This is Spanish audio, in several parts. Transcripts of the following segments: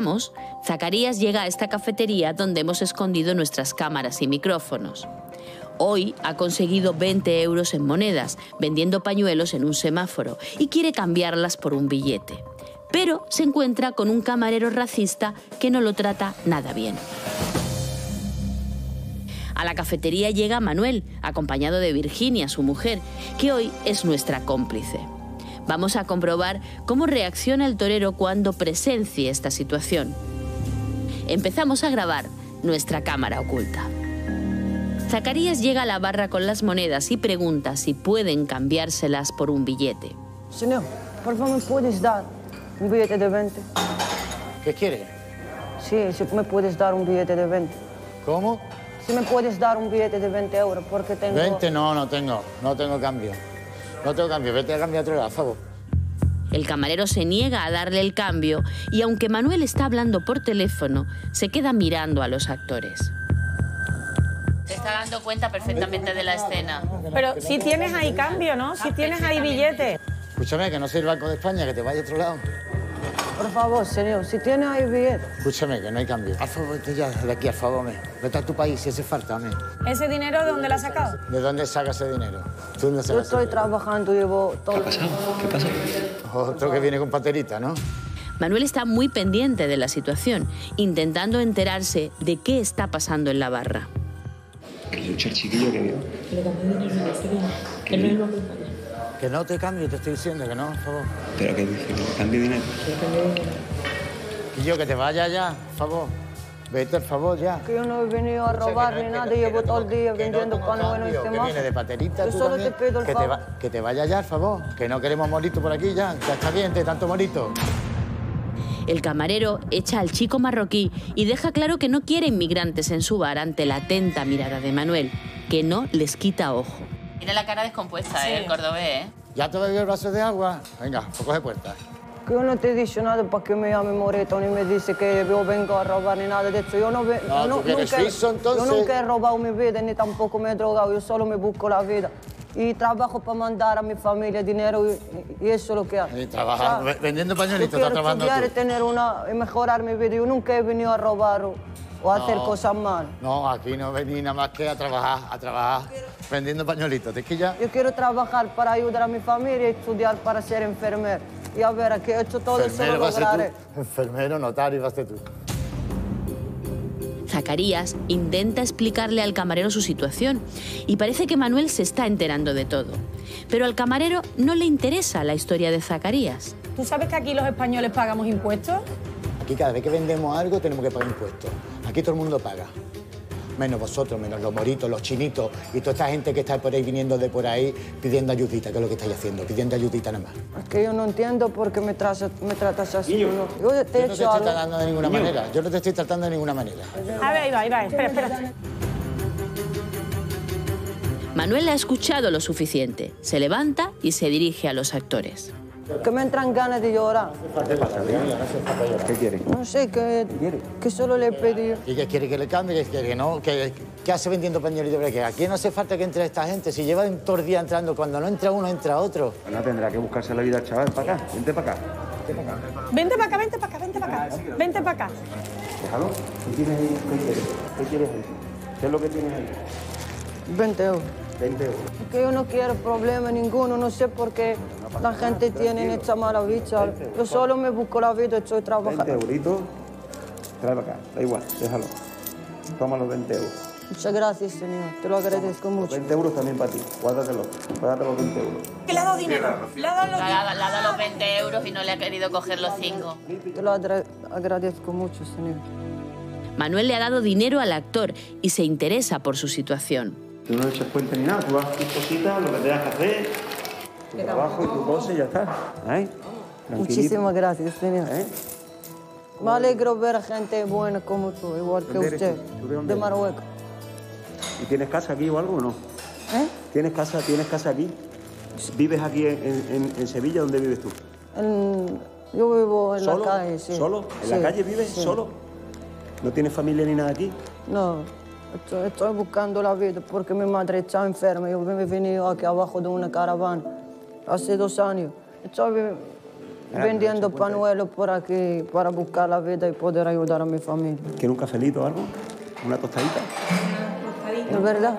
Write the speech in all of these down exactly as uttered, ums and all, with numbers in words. viajamos, Zacarías llega a esta cafetería donde hemos escondido nuestras cámaras y micrófonos. Hoy ha conseguido veinte euros en monedas, vendiendo pañuelos en un semáforo, y quiere cambiarlas por un billete. Pero se encuentra con un camarero racista que no lo trata nada bien. A la cafetería llega Manuel, acompañado de Virginia, su mujer, que hoy es nuestra cómplice. Vamos a comprobar cómo reacciona el torero cuando presencie esta situación. Empezamos a grabar nuestra cámara oculta. Zacarías llega a la barra con las monedas y pregunta si pueden cambiárselas por un billete. Señor, por favor, ¿me puedes dar un billete de veinte? ¿Qué quiere? Sí, si me puedes dar un billete de veinte. ¿Cómo? Si me puedes dar un billete de veinte euros, porque tengo... veinte no, no tengo, no tengo cambio. No tengo cambio, vete a cambiar otro lado, por favor. El camarero se niega a darle el cambio y, aunque Manuel está hablando por teléfono, se queda mirando a los actores. Se está dando cuenta perfectamente de la escena. Pero si tienes ahí cambio, ¿no? Si tienes ahí billete. Escúchame, que no soy el Banco de España, que te vaya a otro lado. Por favor, señor, si tienes ahí billete. Escúchame, que no hay cambio. Al favor, vete ya de aquí, al favor, me. Vete a tu país si hace falta, me. ¿Ese dinero de dónde lo has sacado? ¿De dónde sacas ese dinero? ¿Tú no sacas? Yo estoy trabajando, llevo todo... ¿Qué ha pasado? ¿Qué pasa? Otro que viene con paterita, ¿no? Manuel está muy pendiente de la situación, intentando enterarse de qué está pasando en la barra. Que lucha el chiquillo que vio. Que no, que no te cambio, te estoy diciendo que no, por favor. Pero que dice, que cambio dinero. Que yo, que te vaya ya, por favor. Vete, por favor, ya. Que yo no he venido a robar ni nada, llevo todo el día vendiendo pan bueno y demás. Que viene de paterita, tú también. Yo solo te pido el favor. Que te vaya ya, por favor. Que no queremos morito por aquí ya. Ya está bien, de tanto morito. El camarero echa al chico marroquí y deja claro que no quiere inmigrantes en su bar ante la atenta mirada de Manuel, que no les quita ojo. Tiene la cara descompuesta, sí. ¿eh? El cordobés, ¿eh? Ya te doy el vaso de agua. Venga, pues coge puerta. Que yo no te he dicho nada para que me llame Moreto ni me dice que yo vengo a robar ni nada de esto. Yo no, ve... no, no, nunca... Suizo, entonces... yo nunca he robado mi vida ni tampoco me he drogado. Yo solo me busco la vida. Y trabajo para mandar a mi familia dinero y, y eso es lo que hago. Y trabajar, ¿sabes? Vendiendo pañuelitos, está trabajando tú. Yo quiero tener una, mejorar mi vida. Yo nunca he venido a robar o, o a no, hacer cosas malas. No, aquí no vení nada más que a trabajar, a trabajar quiero... vendiendo pañuelitos. ¿Es que ya? Yo quiero trabajar para ayudar a mi familia y estudiar para ser enfermero. Y a ver, que esto todo eso lo lograré. Enfermero, notario, vas tú. Zacarías intenta explicarle al camarero su situación y parece que Manuel se está enterando de todo. Pero al camarero no le interesa la historia de Zacarías. ¿Tú sabes que aquí los españoles pagamos impuestos? Aquí cada vez que vendemos algo tenemos que pagar impuestos. Aquí todo el mundo paga. Menos vosotros, menos los moritos, los chinitos y toda esta gente que está por ahí viniendo de por ahí pidiendo ayudita, que es lo que estáis haciendo, pidiendo ayudita nada más. Es que yo no entiendo por qué me, trazo, me tratas así. Yo, yo, te yo no te estoy tratando de ninguna manera, yo no te estoy tratando de ninguna manera. A ver, ahí va, ahí va, espera, espera. Manuel ha escuchado lo suficiente, se levanta y se dirige a los actores. Que me entran ganas de llorar. ¿Qué quiere? No sé, que, que solo le pedí. ¿Y qué quiere? ¿Que le cambie? ¿Qué quiere? ¿No? ¿Qué, qué hace vendiendo pañuelitos? Aquí no hace falta que entre esta gente. Si lleva todo el día entrando, cuando no entra uno, entra otro. Bueno, tendrá que buscarse la vida, chaval. Para acá, vente para acá. Vente para acá, vente para acá, vente para acá. Vente para acá. Déjalo. ¿Qué tienes ahí? ¿Qué quieres? ¿Qué quieres ahí? ¿Qué es lo que tienes ahí? veinte euros. veinte euros. Es que yo no quiero problema ninguno, no sé por qué la gente tiene esta mala bicha. Yo solo me busco la vida, estoy trabajando. veinte euritos, trae para acá, da igual, déjalo. Toma los veinte euros. Muchas gracias, señor, te lo agradezco mucho. Los veinte euros también para ti, guárdatelo, guárdate los veinte euros. ¿Qué le ha dado dinero? Le ha dado, los... la, la, la, los veinte euros y no le ha querido coger los cinco. Te lo agradezco mucho, señor. Manuel le ha dado dinero al actor y se interesa por su situación. Tú no echas cuenta ni nada, tú vas tus cositas, lo que tengas que hacer, tu trabajo y tu cosa y ya está. ¿Eh? Muchísimas gracias, señor. ¿Eh? Me alegro ver a gente buena como tú, igual que usted, tú? de Marruecos. ¿Y tienes casa aquí o algo o no? ¿Eh? ¿Tienes casa, tienes casa aquí? ¿Vives aquí en, en, en Sevilla? ¿Dónde vives tú? En, yo vivo en ¿Solo? la calle, sí. ¿Solo? ¿En sí, la calle vives sí. solo? ¿No tienes familia ni nada aquí? No. Estoy, estoy buscando la vida porque mi madre está enferma. Yo me he venido aquí abajo de una caravana hace dos años. Estoy vendiendo pañuelos por aquí para buscar la vida y poder ayudar a mi familia. ¿Quiere un cafelito o algo? ¿Una tostadita? ¿No es verdad?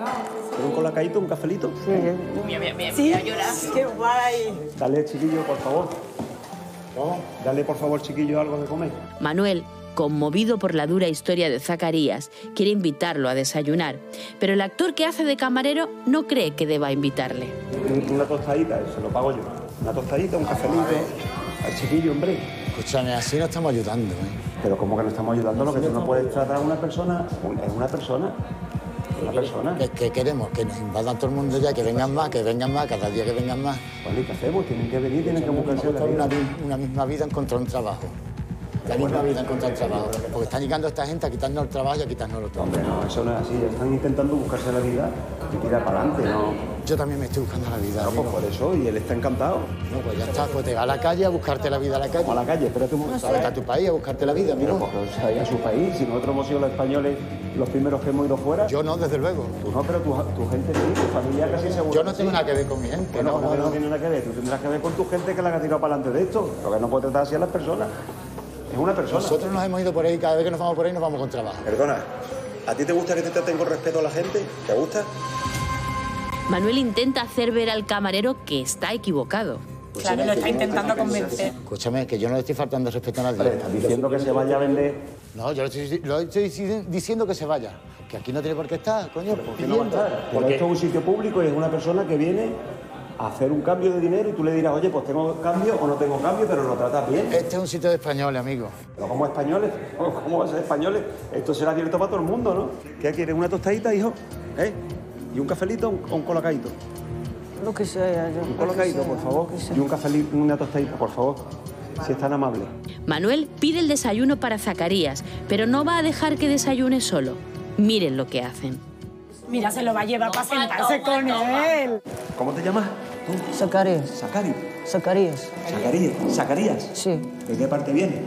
¿Quiere un colacadito, un cafelito? Sí. Mira, mira, mira, mira, llorar. ¡Qué guay! Dale, chiquillo, por favor. Vamos, dale, por favor, chiquillo, algo de comer. Manuel, conmovido por la dura historia de Zacarías, quiere invitarlo a desayunar, pero el actor que hace de camarero no cree que deba invitarle. Una tostadita, se lo pago yo. Una tostadita, un cafelito, al chiquillo, hombre. Escúchame, así no estamos ayudando, ¿eh? Pero como que no estamos ayudando, lo que tú no puedes tratar a una persona, es una persona, una persona. Es que queremos que nos invadan todo el mundo ya, que vengan más, que vengan más, cada día que vengan más. Bueno, ¿y qué hacemos? Tienen que venir, tienen que buscarse la vida. Una misma vida encontrar un trabajo. La misma vida encontrar trabajo. Porque están llegando esta gente a quitarnos el trabajo y a quitarnos el trabajo. Hombre, no, eso no es así. Están intentando buscarse la vida y tirar para adelante, ¿no? Yo también me estoy buscando la vida. No, pues por eso, y él está encantado. No, pues ya está, pues te vas a la calle a buscarte la vida a la calle. Como a la calle, espérate un momento. Vete a tu país a buscarte la vida, mira. Pues ahí a su país, si nosotros hemos sido los españoles los primeros que hemos ido fuera. Yo no, desde luego. Tú no, pero tu, tu gente sí, tu familia casi seguro. Yo no tengo nada que ver con mi gente. Bueno, no, no, no, no tiene nada que ver. Tú tendrás que ver con tu gente que la ha tirado para adelante de esto. Lo que no puede tratar así a las personas. Es una persona. Nosotros nos hemos ido por ahí, cada vez que nos vamos por ahí nos vamos con trabajo. Perdona, ¿a ti te gusta que te traten con respeto a la gente? ¿Te gusta? Manuel intenta hacer ver al camarero que está equivocado. Claro, lo está intentando convencer. Escúchame, que yo no le estoy faltando respeto a nadie. Vale, ¿estás diciendo que se vaya a vender? No, yo le estoy, lo estoy diciendo que se vaya. Que aquí no tiene por qué estar, coño. ¿Por qué no va a estar? Porque esto es un sitio público y es una persona que viene hacer un cambio de dinero y tú le dirás, oye, pues tengo cambio o no tengo cambio, pero lo tratas bien. Este es un sitio de españoles, amigo. ¿Pero cómo españoles? ¿Cómo va a ser españoles? Esto será abierto para todo el mundo, ¿no? ¿Qué quieres? ¿Una tostadita, hijo? ¿Eh? ¿Y un cafelito o un colacadito? Lo que sea, yo. Un colacadito, por favor. Y un cafelito, una tostadita, por favor. Si es tan amable. Manuel pide el desayuno para Zacarías, pero no va a dejar que desayune solo. Miren lo que hacen. Mira, se lo va a llevar no, para sentarse no, con no, él. ¿Cómo te llamas? ¿Tú? Zacarías. ¿Zacarías? Zacarías. ¿Zacarías? ¿Zacarías? Sí. ¿De qué parte vienes?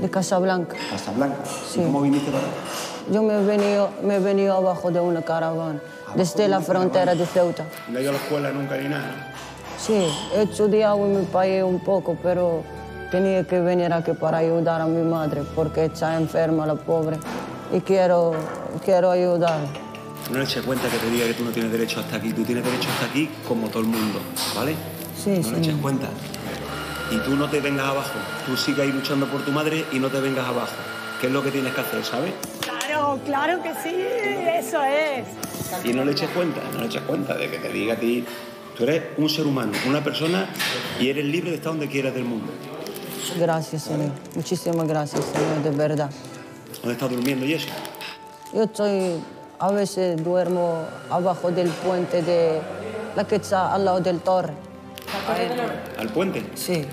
De Casablanca. ¿Casablanca? Sí. ¿Y cómo viniste para acá? Yo me he venido, me he venido abajo de una caravana, desde de la frontera caravana? de Ceuta. ¿No he ido a la escuela nunca ni nada? Sí, he estudiado en mi país un poco, pero tenía que venir aquí para ayudar a mi madre, porque está enferma, la pobre, y quiero, quiero ayudarla. No le eches cuenta que te diga que tú no tienes derecho hasta aquí. Tú tienes derecho hasta aquí como todo el mundo, ¿vale? Sí, sí. No le eches cuenta. Y tú no te vengas abajo. Tú sigas ahí luchando por tu madre y no te vengas abajo. Que es lo que tienes que hacer, ¿sabes? Claro, claro que sí. Eso es. Y no le eches cuenta, no le eches cuenta de que te diga a ti... Tú eres un ser humano, una persona, y eres libre de estar donde quieras del mundo. Gracias, señor. Muchísimas gracias, señor, de verdad. ¿Dónde estás durmiendo, Jessica? Yo estoy... A veces duermo abajo del puente de la que está al lado del torre. Ahí, ¿al puente? Sí.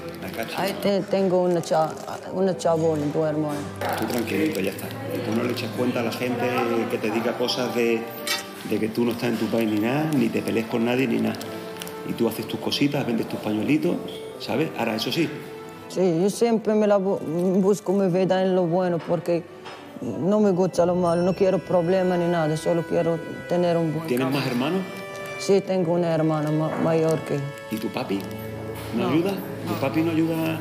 Ahí te, tengo una, cha, una chabola, duermo ahí. Tú tranquilito, ya está. Tú no le echas cuenta a la gente que te diga cosas de, de que tú no estás en tu país ni nada, ni te pelees con nadie ni nada. Y tú haces tus cositas, vendes tus pañuelitos, ¿sabes? Ahora, eso sí. Sí, yo siempre me la bu busco mi vida en lo bueno porque... No me gusta lo malo, no quiero problemas ni nada, solo quiero tener un buen... ¿Tienes más hermanos? Sí, tengo una hermana ma mayor que... ¿Y tu papi? ¿No, no ayuda? No. ¿Tu papi no ayuda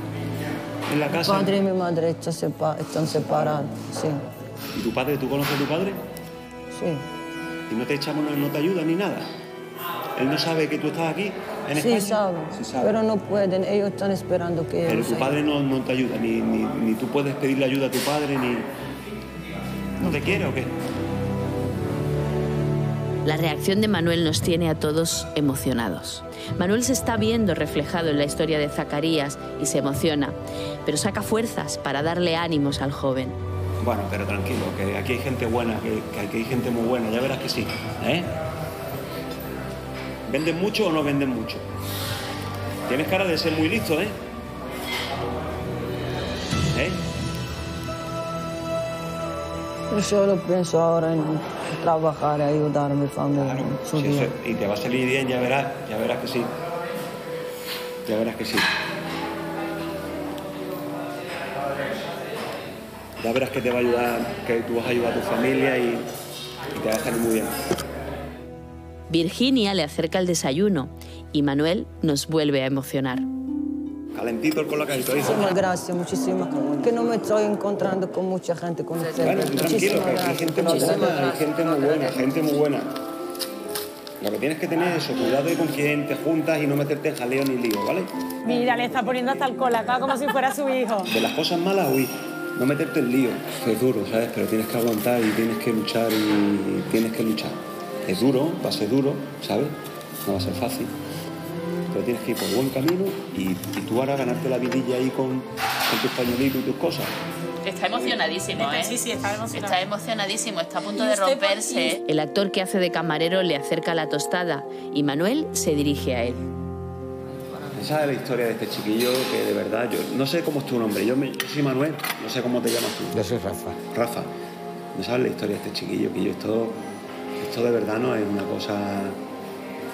en la casa? Mi padre y mi madre están, separ están separados, sí. ¿Y tu padre? ¿Tú conoces a tu padre? Sí. ¿Y no te echamos, no te ayuda ni nada? ¿Él no sabe que tú estás aquí, en España? Sí, sabe, sí sabe, pero no pueden, ellos están esperando que... Pero tu padre no, no te ayuda, ni, ni, ni tú puedes pedirle ayuda a tu padre, ni... ¿No te quiere o qué? La reacción de Manuel nos tiene a todos emocionados. Manuel se está viendo reflejado en la historia de Zacarías y se emociona, pero saca fuerzas para darle ánimos al joven. Bueno, pero tranquilo, que aquí hay gente buena, que, que aquí hay gente muy buena, ya verás que sí, ¿eh? ¿Venden mucho o no venden mucho? Tienes cara de ser muy listo, ¿eh? ¿Eh? Yo solo pienso ahora en trabajar, ayudar a mi familia. Claro, sí, eso, y te va a salir bien, ya verás, ya verás que sí. Ya verás que sí. Ya verás que te va a ayudar, que tú vas a ayudar a tu familia y, y te va a salir muy bien. Virginia le acerca el desayuno y Manuel nos vuelve a emocionar. Calentito el colacadito, dice. Muchísimas gracias, muchísimas. Que no me estoy encontrando con mucha gente como ustedes. Bueno, tranquilo, que hay gente muy buena, hay gente muy buena, gente muy buena. Lo que tienes que tener es eso, cuidado y con quien te juntas y no meterte en jaleo ni lío, ¿vale? Mira, le está poniendo hasta el colacao como si fuera su hijo. De las cosas malas, huir. No meterte en lío. Es duro, ¿sabes? Pero tienes que aguantar y tienes que luchar y tienes que luchar. Es duro, va a ser duro, ¿sabes? No va a ser fácil. Pero tienes que ir por buen camino y, y tú ahora ganarte la vidilla ahí con, con tus pañuelitos y tus cosas. Está emocionadísimo, ¿eh? Sí, sí, está emocionadísimo. Está emocionadísimo, está a punto de romperse. El actor que hace de camarero le acerca la tostada y Manuel se dirige a él. Esa es la historia de este chiquillo que, de verdad, yo no sé cómo es tu nombre. Yo, me, yo soy Manuel, no sé cómo te llamas tú. Yo soy Rafa. Rafa, no sabes la historia de este chiquillo, que yo esto, esto de verdad no es una cosa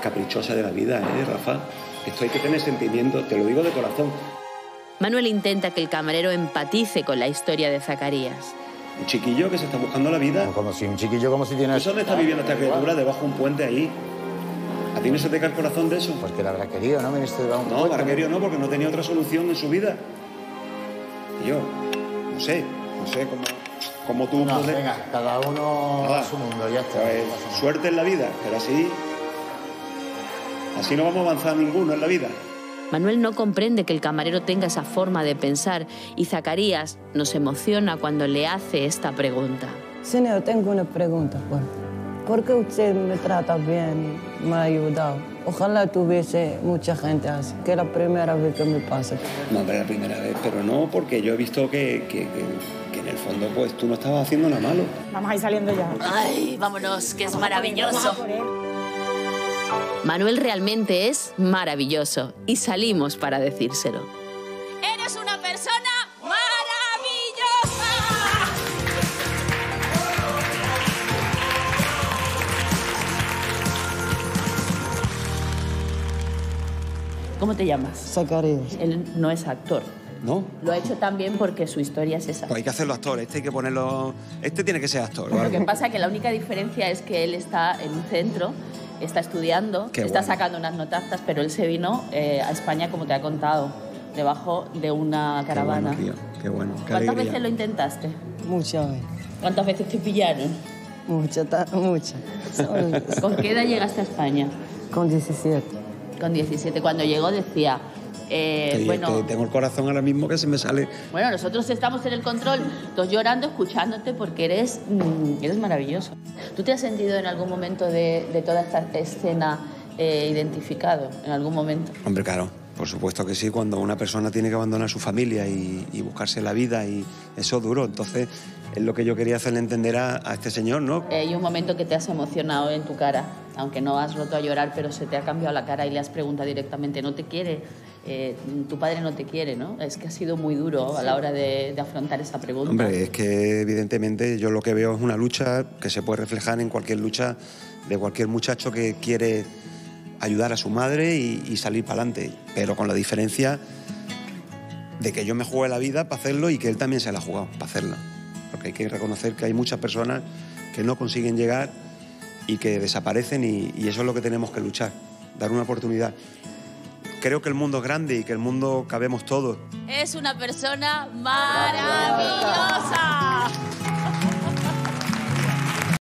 caprichosa de la vida, ¿eh, Rafa? Esto hay que tener sentimiento, te lo digo de corazón. Manuel intenta que el camarero empatice con la historia de Zacarías. Un chiquillo que se está buscando la vida. No, como si un chiquillo como si tiene... ¿Eso dónde está viviendo esta criatura? Debajo de un puente ahí. ¿A ti no se te cae el corazón de eso? Porque la habrá querido, ¿no? Ministro, un no, la habrá querido no, porque no tenía otra solución en su vida. Y yo, no sé, no sé cómo, cómo tú... No, puedes... venga, cada uno Nada. a su mundo, ya está. Pues, suerte en la vida, pero así... Así no vamos a avanzar ninguno en la vida. Manuel no comprende que el camarero tenga esa forma de pensar y Zacarías nos emociona cuando le hace esta pregunta. Señor, tengo una pregunta. Bueno, ¿por qué usted me trata bien, me ha ayudado? Ojalá tuviese mucha gente así, que es la primera vez que me pasa. No, pero es la primera vez, pero no, porque yo he visto que, que, que, que en el fondo pues tú no estabas haciendo nada malo. Vamos a ir saliendo ya. Ay, vámonos, que es vamos maravilloso. Manuel realmente es maravilloso y salimos para decírselo. ¡Eres una persona maravillosa! ¿Cómo te llamas? Zacarías. Él no es actor. ¿No? Lo ha hecho también porque su historia es esa. Pues hay que hacerlo actor, este hay que ponerlo... Este tiene que ser actor. Lo que pasa es que la única diferencia es que él está en un centro, está estudiando, Qué está bueno. sacando unas notazas, pero él se vino eh, a España, como te ha contado, debajo de una caravana. Qué bueno, tío. Qué bueno. Qué ¿Cuántas alegría. veces lo intentaste? Muchas veces. ¿Cuántas veces te pillaron? Muchas, muchas. ¿Con qué edad llegaste a España? Con diecisiete. Con diecisiete. Cuando llegó decía... Eh, sí, bueno, te, tengo el corazón ahora mismo que se me sale. Bueno, nosotros estamos en el control, todos llorando, escuchándote, porque eres, mm, eres maravilloso. ¿Tú te has sentido en algún momento de, de toda esta escena eh, identificado? ¿En algún momento? Hombre, claro, por supuesto que sí. Cuando una persona tiene que abandonar su familia y, y buscarse la vida, y eso es duro. Entonces, es lo que yo quería hacerle entender a, a este señor, ¿no? Eh, hay un momento que te has emocionado en tu cara, aunque no has roto a llorar, pero se te ha cambiado la cara y le has preguntado directamente, ¿no te quiere? Eh, tu padre no te quiere, ¿no? Es que ha sido muy duro a la hora de, de afrontar esa pregunta. Hombre, es que evidentemente yo lo que veo es una lucha que se puede reflejar en cualquier lucha de cualquier muchacho que quiere ayudar a su madre y, y salir para adelante, pero con la diferencia de que yo me jugué la vida para hacerlo y que él también se la ha jugado para hacerla. Porque hay que reconocer que hay muchas personas que no consiguen llegar y que desaparecen y, y eso es lo que tenemos que luchar, dar una oportunidad. Creo que el mundo es grande y que el mundo cabemos todos. Es una persona maravillosa.